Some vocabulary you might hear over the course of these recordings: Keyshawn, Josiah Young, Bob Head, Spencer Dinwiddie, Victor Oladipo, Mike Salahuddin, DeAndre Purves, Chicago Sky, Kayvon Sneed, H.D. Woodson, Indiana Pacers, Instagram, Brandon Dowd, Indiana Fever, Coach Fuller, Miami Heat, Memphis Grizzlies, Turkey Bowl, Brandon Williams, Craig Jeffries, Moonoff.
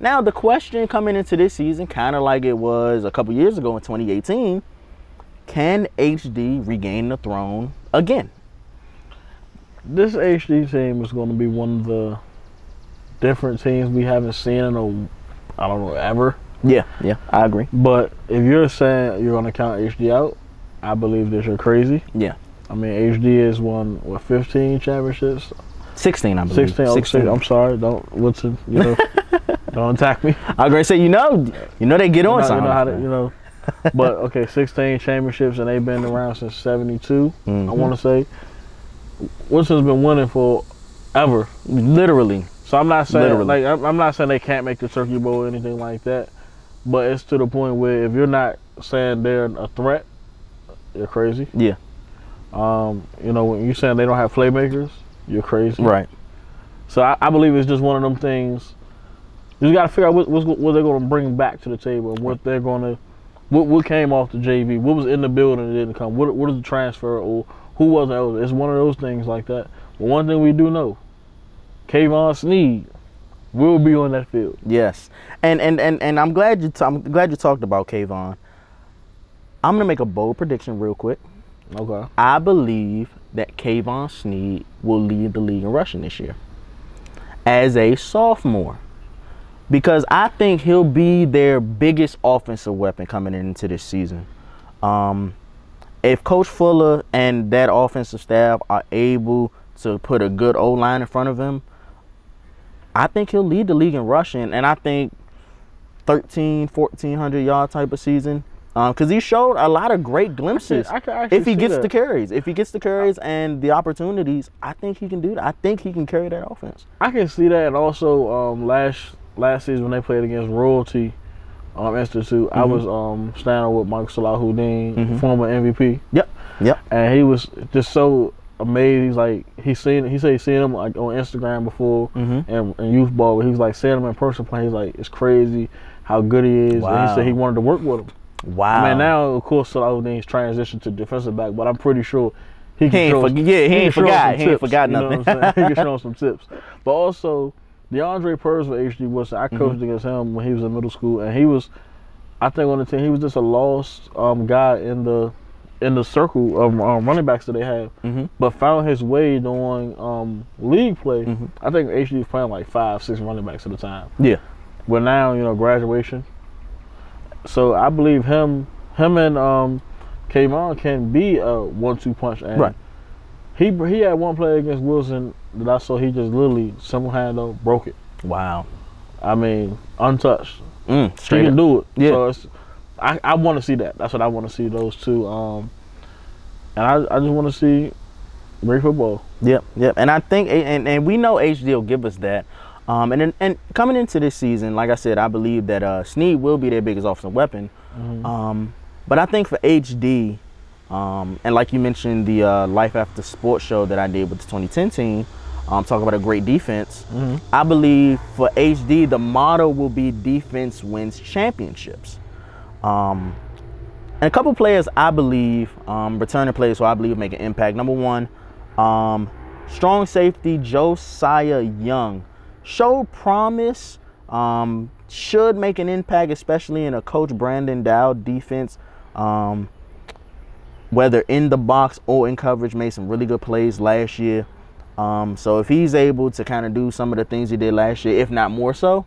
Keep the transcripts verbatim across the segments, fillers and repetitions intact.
Now, the question coming into this season, kind of like it was a couple years ago in twenty eighteen, can H D regain the throne again? This H D team is going to be one of the different teams we haven't seen in a, I don't know, ever. Yeah, yeah, I agree. But if you're saying you're going to count H D out, I believe that you're crazy. Yeah. I mean, H D has won, what, fifteen championships? sixteen, I believe. sixteen, oh, sixteen. I'm sorry. Don't, Woodson, you know, don't attack me. I was going to say, you know, you know they get on something. You know how to, you know. But, okay, sixteen championships, and they've been around since seventy-two, mm-hmm. I want to say. Woodson's been winning for ever. Literally. So I'm not saying, Literally. like, I'm not saying they can't make the Turkey Bowl or anything like that, but it's to the point where if you're not saying they're a threat, you're crazy. Yeah. Um, you know, when you're saying they don't have playmakers, you're crazy. Right. So I, I believe it's just one of them things. You got to figure out what, what's, what they're going to bring back to the table, what they're going to, what, what came off the J V, what was in the building that didn't come, what, what is the transfer, or who wasn't eligible. It's one of those things like that. But one thing we do know, Kayvon Sneed will be on that field. Yes. And and and, and I'm glad you t I'm glad you talked about Kayvon. I'm going to make a bold prediction real quick. Okay. I believe that Kayvon Sneed will lead the league in rushing this year as a sophomore, because I think he'll be their biggest offensive weapon coming into this season. Um, if Coach Fuller and that offensive staff are able to put a good O-line in front of him, I think he'll lead the league in rushing, and I think thirteen, fourteen hundred yard type of season. Because um, he showed a lot of great glimpses. I can, I can if he gets that. the carries, if he gets the carries and the opportunities, I think he can do that. I think he can carry that offense. I can see that. And also, um, last last season when they played against Royalty um, Institute, mm-hmm. I was um, standing with Mike Salahuddin, mm-hmm. former M V P. Yep, yep. And he was just so amazed. He's like he seen he said he seen him like on Instagram before, mm-hmm. and, and youth ball. But he was like seeing him in person playing. He's like, it's crazy how good he is. Wow. And he said he wanted to work with him. Wow. I mean, now, of course, Salahuddin's transitioned to defensive back, but I'm pretty sure he can show him some tips. Yeah, he ain't forgot. He ain't forgot nothing. You know what I'm saying? He can show him some tips. But also, DeAndre Purves with H D Woodson, I coached mm-hmm. against him when he was in middle school, and he was, I think, on the team, he was just a lost um, guy in the in the circle of um, running backs that they have, mm-hmm. but found his way during um, league play. Mm-hmm. I think H D was playing like five, six running backs at a time. Yeah. But now, you know, graduation. So I believe him, him and um, Kayvon can be a one two punch. And right. He he had one play against Wilson that I saw he just literally simple handle broke it. Wow. I mean, untouched. Mm, straight he can up. do it. Yeah. So it's, I I want to see that. That's what I want to see. Those two. Um, and I I just want to see great football. Yep. Yep. And I think and and we know H D will give us that. Um, and, and coming into this season, like I said, I believe that uh, Sneed will be their biggest offensive weapon. Mm-hmm. um, but I think for H D, um, and like you mentioned, the uh, Life After Sports show that I did with the twenty ten team, um, talk about a great defense. Mm-hmm. I believe for H D, the motto will be defense wins championships. Um, and a couple players I believe, um, returning players who I believe make an impact. Number one, um, strong safety Josiah Young. Showed promise, um, should make an impact, especially in a Coach Brandon Dowd defense, um, whether in the box or in coverage, made some really good plays last year. Um, so if he's able to kind of do some of the things he did last year, if not more so,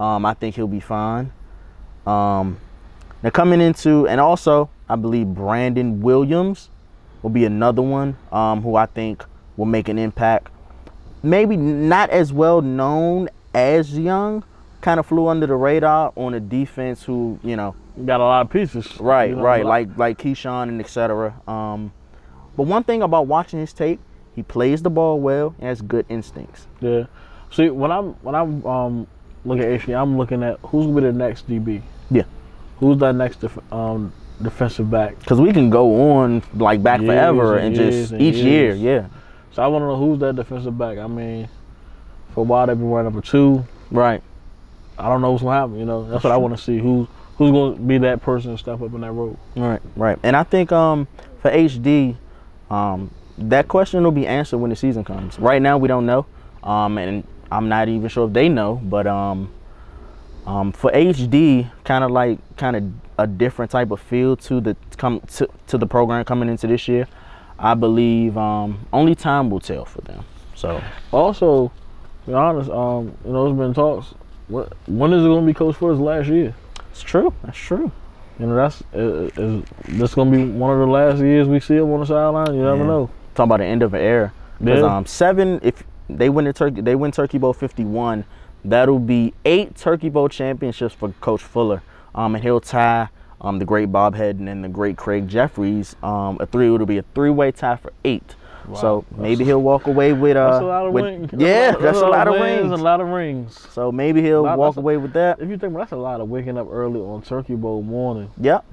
um, I think he'll be fine. Um, now coming into, and also I believe Brandon Williams will be another one um, who I think will make an impact. Maybe not as well known as Young, kind of flew under the radar on a defense who, you know. Got a lot of pieces. Right, you know, right, like like Keyshawn and et cetera. Um, but one thing about watching his tape, he plays the ball well and has good instincts. Yeah. See, when I'm when I'm um, looking at H D, I'm looking at who's going to be the next D B. Yeah. Who's that next def um, defensive back? Because we can go on like back years forever and, and just and each years. year, yeah. So I want to know who's that defensive back. I mean, for a while they've been running number two. Right. I don't know what's going to happen, you know. That's what I want to see. Who's, who's going to be that person to step up in that role? Right, right. And I think um, for H D, um, that question will be answered when the season comes. Right now we don't know, um, and I'm not even sure if they know. But um, Um, for H D, kind of like kind of a different type of feel to the come to, to the program coming into this year. I believe um, only time will tell for them. So also, to be honest, um, you know, it's been talks. What, when is it going to be Coach Fuller's last year? It's true. That's true. You know, that's it, it, this going to be one of the last years we see him on the sideline. You never yeah. know. Talking about the end of an era. Because yeah. um, seven, if they win the Turkey, they win Turkey Bowl fifty-one. That'll be eight Turkey Bowl championships for Coach Fuller, um, and he'll tie um, the great Bob Head and the great Craig Jeffries. Um, a three it'll be a three-way tie for eight. Wow, so maybe he'll walk away with uh, that's a lot of with, rings. Yeah, that's, that's a lot, lot of rings. A lot of rings. So maybe he'll lot, walk away with that. If you think well, that's a lot of waking up early on Turkey Bowl morning. Yep.